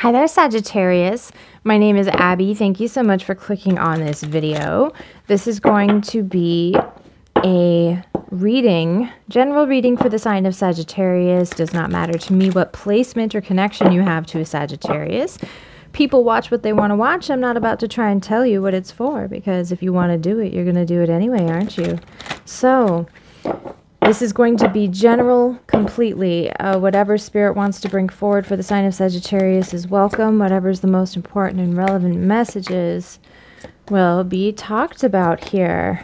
Hi there, Sagittarius. My name is Abby. Thank you so much for clicking on this video. This is going to be a reading, general reading for the sign of Sagittarius. Does not matter to me what placement or connection you have to a Sagittarius. People watch what they want to watch. I'm not about to try and tell you what it's for, because if you want to do it, you're going to do it anyway, aren't you? So this is going to be general, completely. Whatever spirit wants to bring forward for the sign of Sagittarius is welcome. Whatever's the most important and relevant messages will be talked about here.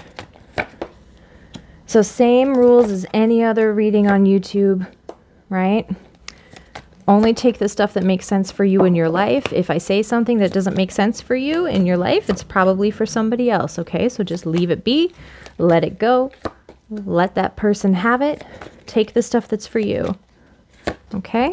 So same rules as any other reading on YouTube, right? Only take the stuff that makes sense for you in your life. If I say something that doesn't make sense for you in your life, it's probably for somebody else, okay? So just leave it be, let it go. Let that person have it. Take the stuff that's for you. Okay?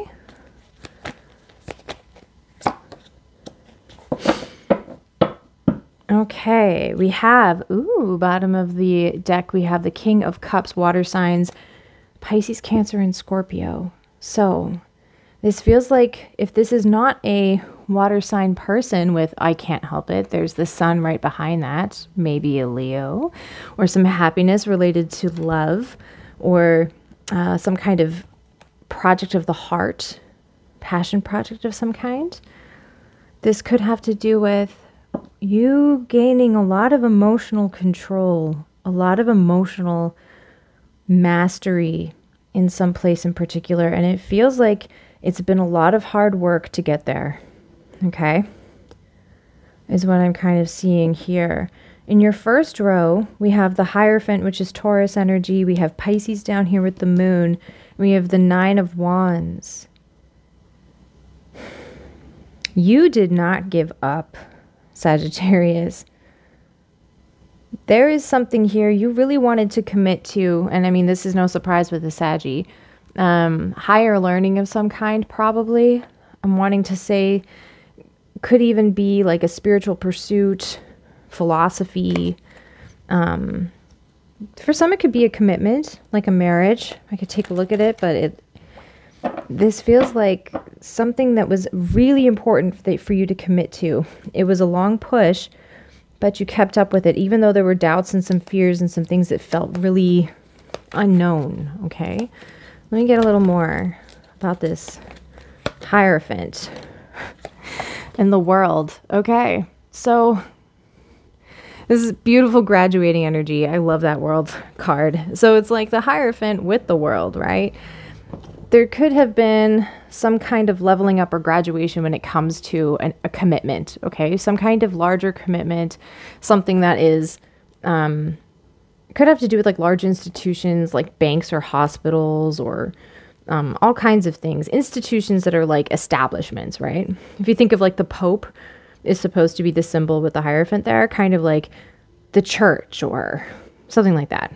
Okay, we have, ooh, bottom of the deck, we have the King of Cups, water signs, Pisces, Cancer, and Scorpio. So this feels like if this is not a water sign person with, I can't help it, there's the sun right behind that, maybe a Leo, or some happiness related to love, or some kind of project of the heart, passion project of some kind. This could have to do with you gaining a lot of emotional control, a lot of emotional mastery in some place in particular, and it feels like it's been a lot of hard work to get there, okay, is what I'm kind of seeing here. In your first row, we have the Hierophant, which is Taurus energy. We have Pisces down here with the moon. We have the Nine of Wands. You did not give up, Sagittarius. There is something here you really wanted to commit to, and I mean, this is no surprise with the Saggy. Higher learning of some kind, probably. I'm wanting to say could even be like a spiritual pursuit, philosophy. For some, it could be a commitment, like a marriage. I could take a look at it, but this feels like something that was really important for you to commit to. It was a long push, but you kept up with it, even though there were doubts and some fears and some things that felt really unknown, okay? Let me get a little more about this Hierophant and the world. Okay, so this is beautiful graduating energy. I love that world card. So it's like the Hierophant with the world, right? There could have been some kind of leveling up or graduation when it comes to a commitment, okay? Some kind of larger commitment, something that is... could have to do with like large institutions like banks or hospitals or all kinds of things. Institutions that are like establishments, right? If you think of like the Pope is supposed to be the symbol with the Hierophant there, kind of like the church or something like that.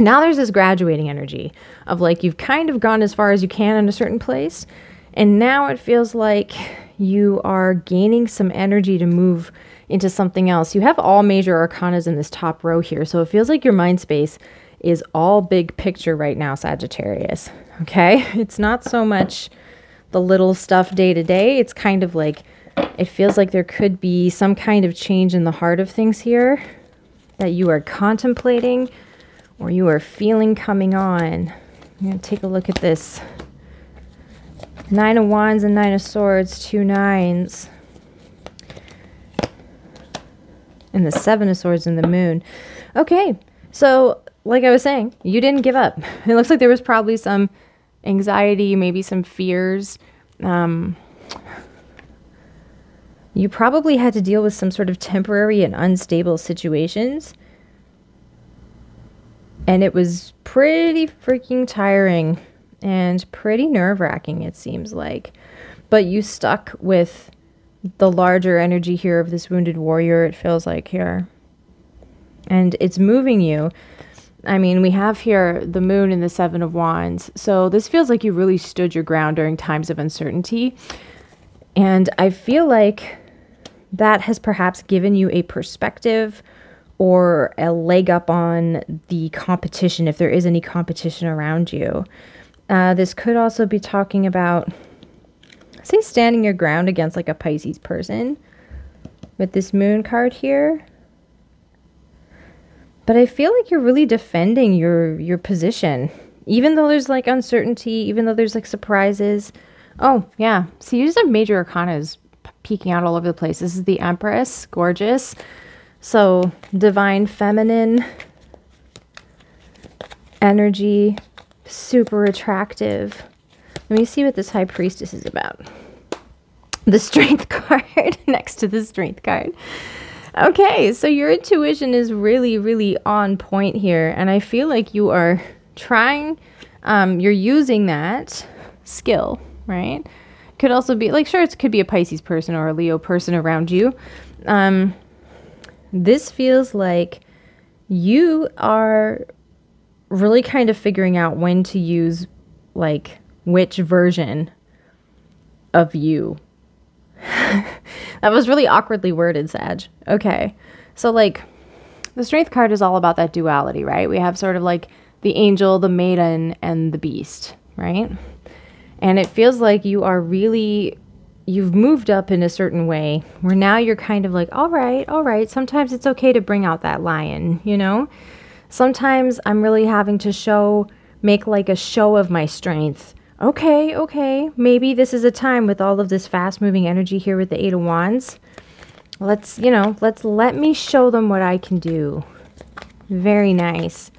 Now there's this graduating energy of like you've kind of gone as far as you can in a certain place. And now it feels like you are gaining some energy to move into something else. You have all major arcanas in this top row here. So it feels like your mind space is all big picture right now, Sagittarius. Okay? It's not so much the little stuff day to day. It's kind of like, it feels like there could be some kind of change in the heart of things here that you are contemplating or you are feeling coming on. I'm going to take a look at this. Nine of Wands and Nine of Swords, two nines. And the Seven of Swords and the Moon. Okay, so like I was saying, you didn't give up. It looks like there was probably some anxiety, maybe some fears. You probably had to deal with some sort of temporary and unstable situations. And it was pretty freaking tiring and pretty nerve-wracking, it seems like. But you stuck with the larger energy here of this wounded warrior, it feels like here. And it's moving you. I mean, we have here the moon and the Seven of Wands. So this feels like you really stood your ground during times of uncertainty. And I feel like that has perhaps given you a perspective or a leg up on the competition, if there is any competition around you. This could also be talking about say standing your ground against like a Pisces person with this moon card here. But I feel like you're really defending your position, even though there's like uncertainty, even though there's like surprises. Oh, yeah. See, you just have major arcanas peeking out all over the place. This is the Empress. Gorgeous. So divine feminine energy, super attractive. Let me see what this High Priestess is about. The Strength card next to the Strength card. Okay, so your intuition is really, really on point here. And I feel like you are trying, you're using that skill, right? Could also be, like, sure, it could be a Pisces person or a Leo person around you. This feels like you are really kind of figuring out when to use, like, which version of you. That was really awkwardly worded, Sag. Okay. So, like, the Strength card is all about that duality, right? We have sort of like the angel, the maiden, and the beast, right? And it feels like you are really, you've moved up in a certain way where now you're kind of like, all right, sometimes it's okay to bring out that lion, you know? Sometimes I'm really having to show, make like a show of my strength. Okay, okay, maybe this is a time with all of this fast-moving energy here with the Eight of Wands. Let's, you know, let me show them what I can do. Very nice.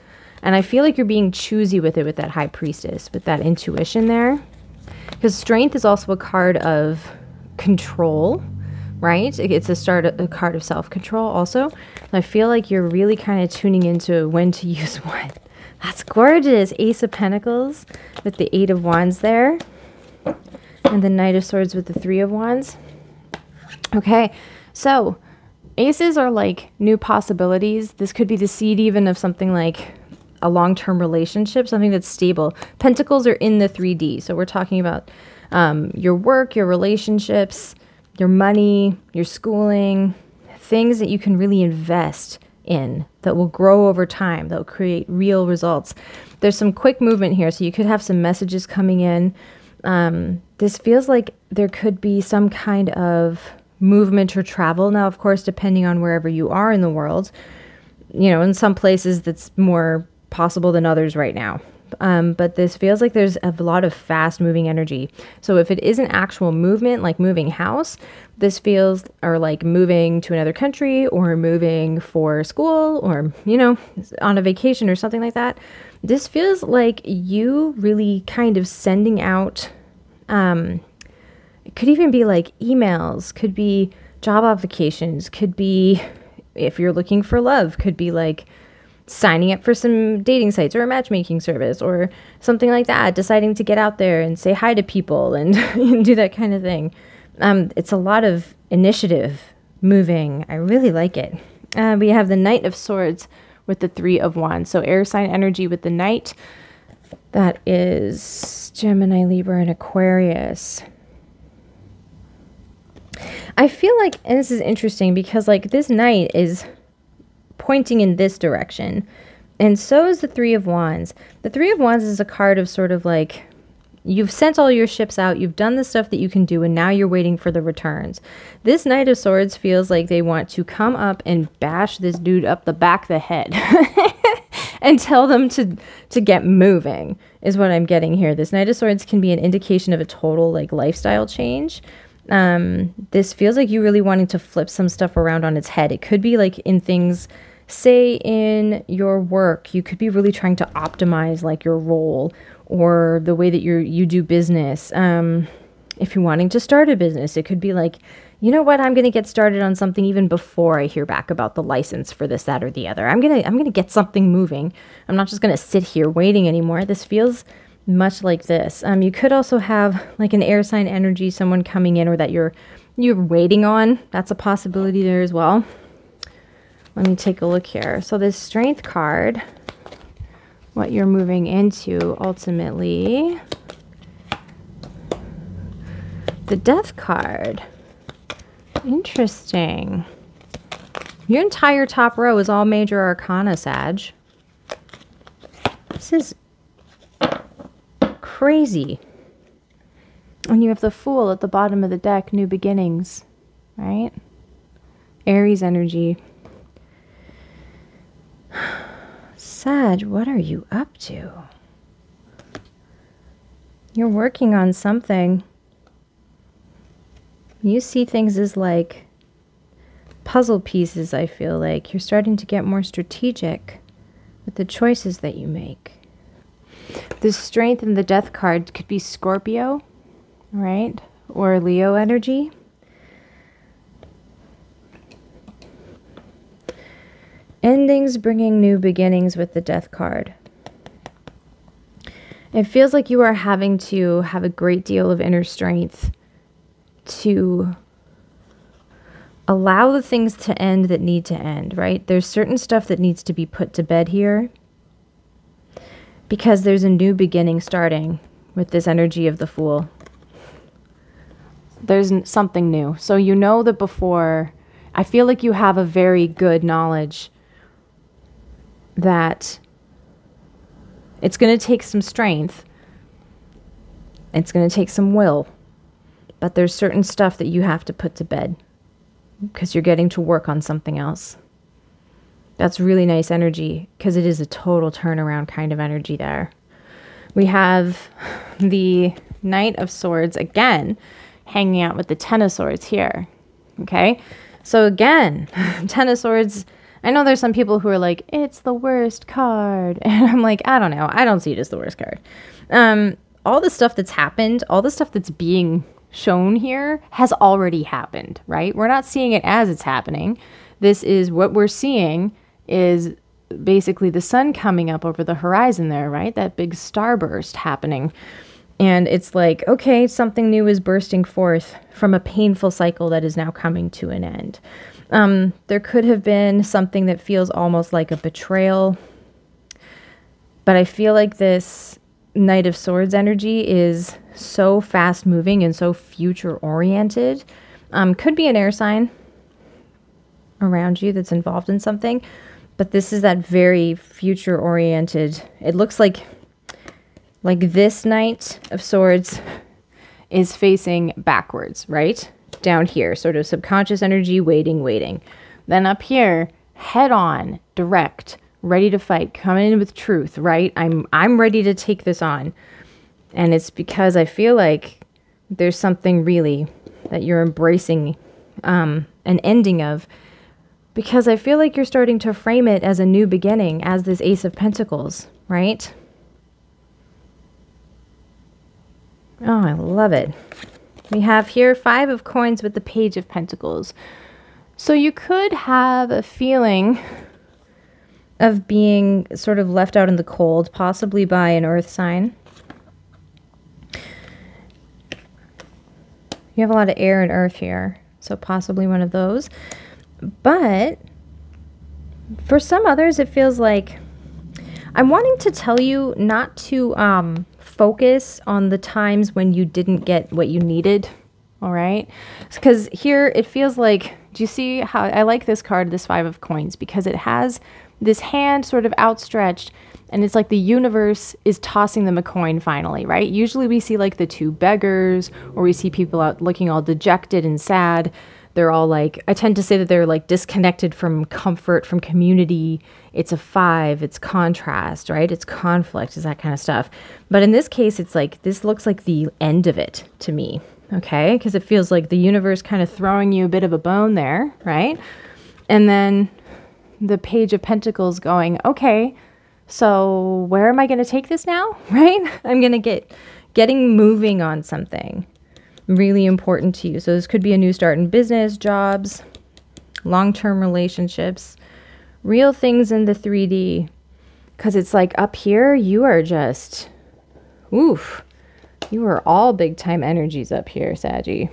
And I feel like you're being choosy with it, with that High Priestess, with that intuition there. Because Strength is also a card of control, right? It's a card of self-control also. And I feel like you're really kind of tuning into when to use what. That's gorgeous. Ace of Pentacles with the Eight of Wands there. And the Knight of Swords with the Three of Wands. Okay, so aces are like new possibilities. This could be the seed even of something like a long-term relationship, something that's stable. Pentacles are in the 3D. So we're talking about your work, your relationships, your money, your schooling, things that you can really invest in that will grow over time, that will create real results. There's some quick movement here, so you could have some messages coming in. This feels like there could be some kind of movement or travel. Now, of course, depending on wherever you are in the world, you know, in some places that's more possible than others right now. But this feels like there's a lot of fast moving energy. So if it isn't actual movement, like moving house, this feels, or like moving to another country or moving for school or, you know, on a vacation or something like that. This feels like you really kind of sending out, it could even be like emails, could be job applications, could be, if you're looking for love, could be like signing up for some dating sites or a matchmaking service or something like that, deciding to get out there and say hi to people and, and do that kind of thing. It's a lot of initiative moving. I really like it. We have the Knight of Swords with the Three of Wands. So air sign energy with the Knight. That is Gemini, Libra, and Aquarius. I feel like, and this is interesting because like this Knight is pointing in this direction, and so is the Three of Wands. The Three of Wands is a card of sort of like you've sent all your ships out, you've done the stuff that you can do, and now you're waiting for the returns. This Knight of Swords feels like they want to come up and bash this dude up the back of the head and tell them to get moving is what I'm getting here. This Knight of Swords can be an indication of a total like lifestyle change. This feels like you really wanting to flip some stuff around on its head. It could be like in things, say in your work, you could be really trying to optimize like your role or the way that you do business. If you're wanting to start a business, it could be like, you know what, I'm going to get started on something even before I hear back about the license for this, that, or the other. I'm going to get something moving. I'm not just going to sit here waiting anymore. This feels much like this. You could also have like an air sign energy, someone coming in or that you're waiting on. That's a possibility there as well. Let me take a look here. So this Strength card, what you're moving into ultimately, the Death card. Interesting. Your entire top row is all major arcana, Sag. This is crazy. And you have the Fool at the bottom of the deck, new beginnings, right? Aries energy. Sag, what are you up to? You're working on something. You see things as like puzzle pieces, I feel like. You're starting to get more strategic with the choices that you make. The Strength and the Death card could be Scorpio, right? Or Leo energy. Endings bringing new beginnings with the Death card. It feels like you are having to have a great deal of inner strength to allow the things to end that need to end, right? There's certain stuff that needs to be put to bed here because there's a new beginning starting with this energy of the Fool. There's something new. So you know that before, I feel like you have a very good knowledge that it's going to take some strength. It's going to take some will. But there's certain stuff that you have to put to bed because you're getting to work on something else. That's really nice energy because it is a total turnaround kind of energy there. We have the Knight of Swords again hanging out with the Ten of Swords here. Okay, so again, Ten of Swords. I know there's some people who are like, it's the worst card. And I'm like, I don't know. I don't see it as the worst card. All the stuff that's happened, all the stuff that's being shown here has already happened, right? We're not seeing it as it's happening. This is what we're seeing is basically the sun coming up over the horizon there, right? That big starburst happening. And it's like, okay, something new is bursting forth from a painful cycle that is now coming to an end. There could have been something that feels almost like a betrayal. But I feel like this Knight of Swords energy is so fast moving and so future oriented. Could be an air sign around you that's involved in something. But this is that very future oriented. It looks like this Knight of Swords is facing backwards, right? Down here, sort of subconscious energy, waiting. Then up here, head on, direct, ready to fight, coming in with truth, right? I'm ready to take this on. And it's because I feel like there's something really that you're embracing an ending of, because I feel like you're starting to frame it as a new beginning, as this Ace of Pentacles, right? Oh, I love it. We have here Five of Coins with the Page of Pentacles. So you could have a feeling of being sort of left out in the cold, possibly by an earth sign. You have a lot of air and earth here, so possibly one of those. But for some others, it feels like I'm wanting to tell you not to focus on the times when you didn't get what you needed, all right? Because here it feels like, do you see how I like this card, this Five of Coins, because it has this hand sort of outstretched, and it's like the universe is tossing them a coin finally, right? Usually we see like the two beggars, or we see people out looking all dejected and sad. They're all like, I tend to say that they're like disconnected from comfort, from community. It's a five, it's contrast, right? It's conflict, it's that kind of stuff. But in this case, it's like, this looks like the end of it to me, okay? Because it feels like the universe kind of throwing you a bit of a bone there, right? And then the Page of Pentacles going, okay, so where am I going to take this now, right? I'm going to getting moving on something really important to you. So this could be a new start in business, jobs, long-term relationships, real things in the 3D. Because it's like up here, you are just, oof, you are all big-time energies up here, Saggy.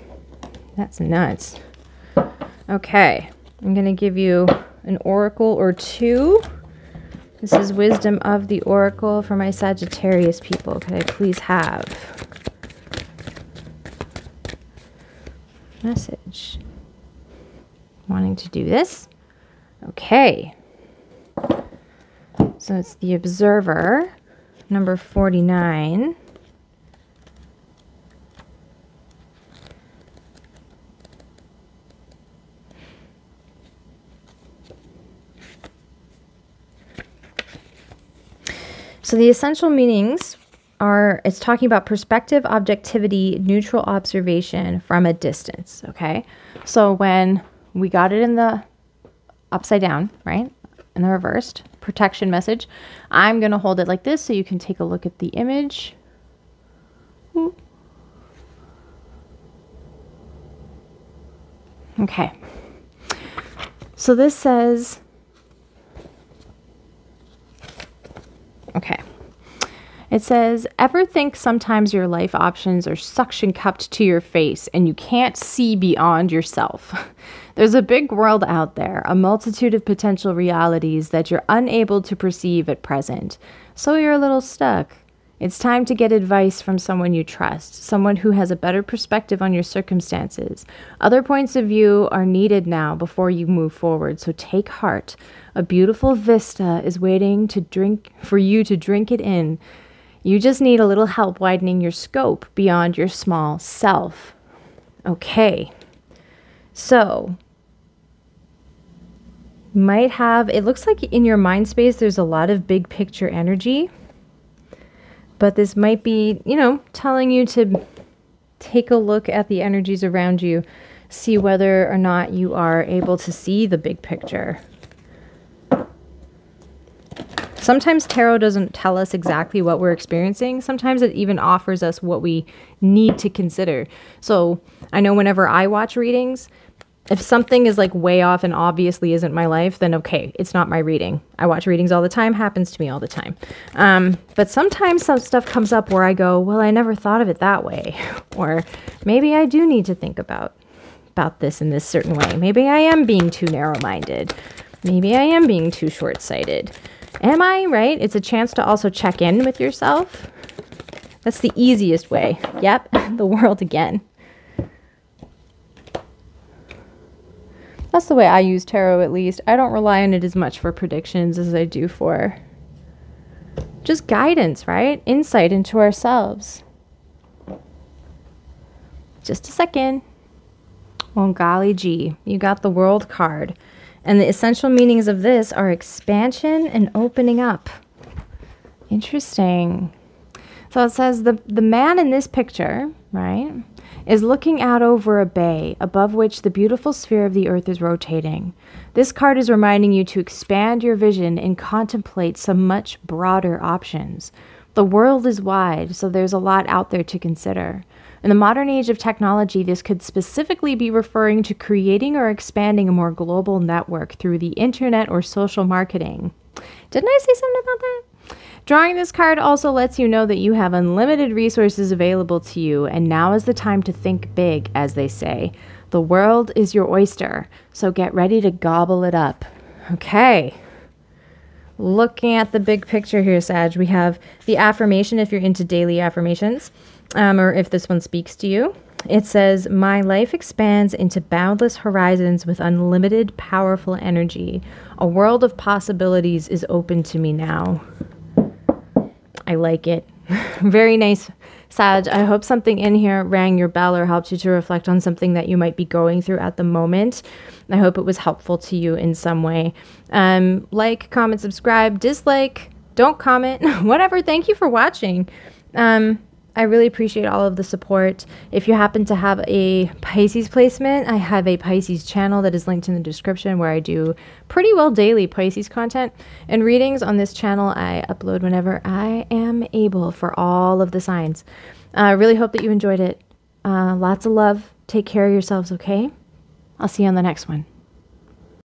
That's nuts. Okay, I'm going to give you an oracle or two. This is Wisdom of the Oracle for my Sagittarius people. Could I please have message wanting to do this? Okay, so it's the Observer, number 49. So the essential meanings are, it's talking about perspective, objectivity, neutral observation from a distance, okay? So when we got it in the upside down, right, in the reversed protection message, I'm going to hold it like this so you can take a look at the image. Okay. So this says, okay, it says, ever think sometimes your life options are suction cupped to your face and you can't see beyond yourself. There's a big world out there, a multitude of potential realities that you're unable to perceive at present. So you're a little stuck. It's time to get advice from someone you trust, someone who has a better perspective on your circumstances. Other points of view are needed now before you move forward, so take heart. A beautiful vista is waiting to drink it in. You just need a little help widening your scope beyond your small self. Okay, so you might have, it looks like in your mind space, there's a lot of big picture energy. But this might be, you know, telling you to take a look at the energies around you, see whether or not you are able to see the big picture. Sometimes tarot doesn't tell us exactly what we're experiencing. Sometimes it even offers us what we need to consider. So I know whenever I watch readings, if something is like way off and obviously isn't my life, then okay, it's not my reading. I watch readings all the time, happens to me all the time. But sometimes some stuff comes up where I go, well, I never thought of it that way. Or maybe I do need to think about this in this certain way. Maybe I am being too narrow-minded. Maybe I am being too short-sighted. Am I, right? It's a chance to also check in with yourself. That's the easiest way. Yep, the world again. That's the way I use tarot, at least. I don't rely on it as much for predictions as I do for just guidance, right? Insight into ourselves. Just a second. Oh, golly gee, you got the World card. And the essential meanings of this are expansion and opening up. Interesting. So it says the man in this picture, right, is looking out over a bay above which the beautiful sphere of the earth is rotating. This card is reminding you to expand your vision and contemplate some much broader options. The world is wide, so there's a lot out there to consider. In the modern age of technology, this could specifically be referring to creating or expanding a more global network through the internet or social marketing. Didn't I say something about that? Drawing this card also lets you know that you have unlimited resources available to you, and now is the time to think big, as they say. The world is your oyster, so get ready to gobble it up. Okay. Looking at the big picture here, Sag, we have the affirmation, if you're into daily affirmations, or if this one speaks to you. It says, my life expands into boundless horizons with unlimited, powerful energy. A world of possibilities is open to me now. I like it. Very nice, Sag. I hope something in here rang your bell or helped you to reflect on something that you might be going through at the moment. I hope it was helpful to you in some way. Like, comment, subscribe, dislike, don't comment, whatever. Thank you for watching. I really appreciate all of the support. If you happen to have a Pisces placement, I have a Pisces channel that is linked in the description where I do pretty well daily Pisces content and readings on this channel. I upload whenever I am able for all of the signs. I really hope that you enjoyed it. Lots of love. Take care of yourselves, okay? I'll see you on the next one.